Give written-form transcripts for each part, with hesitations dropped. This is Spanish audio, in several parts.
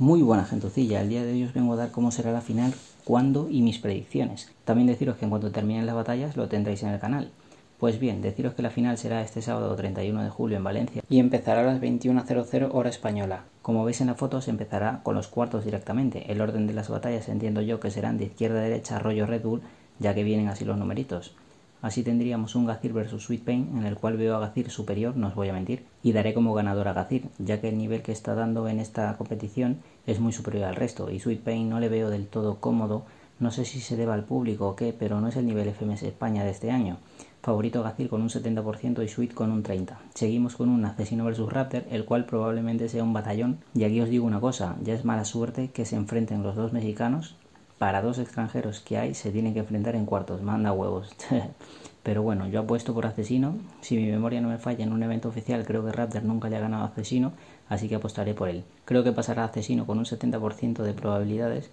Muy buena gentecilla, el día de hoy os vengo a dar cómo será la final, cuándo y mis predicciones. También deciros que en cuanto terminen las batallas lo tendréis en el canal. Pues bien, deciros que la final será este sábado 31 de julio en Valencia y empezará a las 21:00 hora española. Como veis en la foto se empezará con los cuartos directamente. El orden de las batallas entiendo yo que serán de izquierda a derecha rollo Red Bull, ya que vienen así los numeritos. Así tendríamos un Gazir vs Sweet Pain, en el cual veo a Gazir superior, no os voy a mentir, y daré como ganador a Gazir, ya que el nivel que está dando en esta competición es muy superior al resto, y Sweet Pain no le veo del todo cómodo, no sé si se deba al público o qué, pero no es el nivel FMS España de este año. Favorito Gazir con un 70% y Sweet con un 30%. Seguimos con un Aczino vs Rapder, el cual probablemente sea un batallón, y aquí os digo una cosa, ya es mala suerte que se enfrenten los dos mexicanos. Para dos extranjeros que hay, se tienen que enfrentar en cuartos. Manda huevos. Pero bueno, yo apuesto por Aczino. Si mi memoria no me falla, en un evento oficial creo que Rapder nunca le ha ganado a Aczino, así que apostaré por él. Creo que pasará Aczino con un 70% de probabilidades,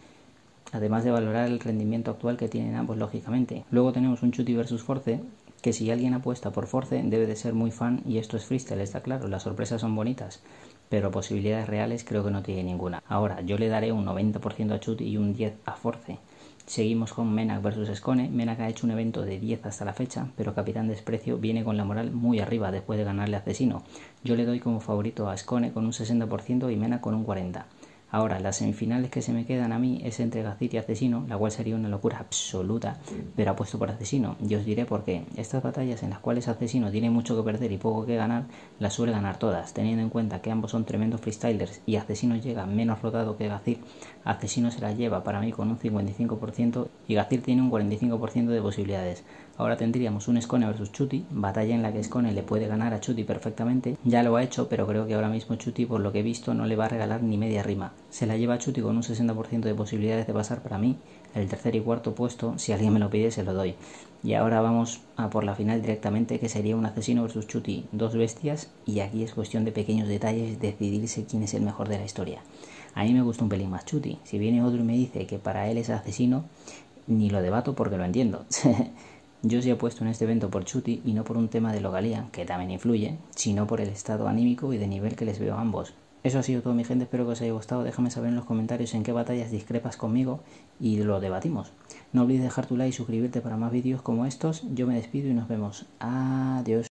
además de valorar el rendimiento actual que tienen ambos, lógicamente. Luego tenemos un Chuty vs Force, que si alguien apuesta por Force debe de ser muy fan, y esto es freestyle, está claro, las sorpresas son bonitas, pero posibilidades reales creo que no tiene ninguna. Ahora, yo le daré un 90% a Chuty y un 10% a Force. Seguimos con Menak vs Skone. Menak ha hecho un evento de 10 hasta la fecha, pero Capitán Desprecio viene con la moral muy arriba después de ganarle a Aczino. Yo le doy como favorito a Skone con un 60% y Menak con un 40%. Ahora, las semifinales que se me quedan a mí es entre Gazir y Aczino, la cual sería una locura absoluta, pero apuesto por Aczino. Y os diré por qué. Estas batallas en las cuales Aczino tiene mucho que perder y poco que ganar, las suele ganar todas, teniendo en cuenta que ambos son tremendos freestylers y Aczino llega menos rotado que Gazir. Aczino se la lleva para mí con un 55% y Gazir tiene un 45% de posibilidades. Ahora tendríamos un Skone vs Chuty, batalla en la que Skone le puede ganar a Chuty perfectamente. Ya lo ha hecho, pero creo que ahora mismo Chuty, por lo que he visto, no le va a regalar ni media rima. Se la lleva a Chuty con un 60% de posibilidades de pasar para mí. El tercer y cuarto puesto, si alguien me lo pide, se lo doy. Y ahora vamos a por la final directamente, que sería un Aczino vs Chuty, dos bestias, y aquí es cuestión de pequeños detalles decidirse quién es el mejor de la historia. A mí me gusta un pelín más Chuty. Si viene otro y me dice que para él es Aczino, ni lo debato porque lo entiendo. Yo sí apuesto en este evento por Chuty, y no por un tema de localía, que también influye, sino por el estado anímico y de nivel que les veo a ambos. Eso ha sido todo, mi gente, espero que os haya gustado, déjame saber en los comentarios en qué batallas discrepas conmigo y lo debatimos. No olvides dejar tu like y suscribirte para más vídeos como estos. Yo me despido y nos vemos. Adiós.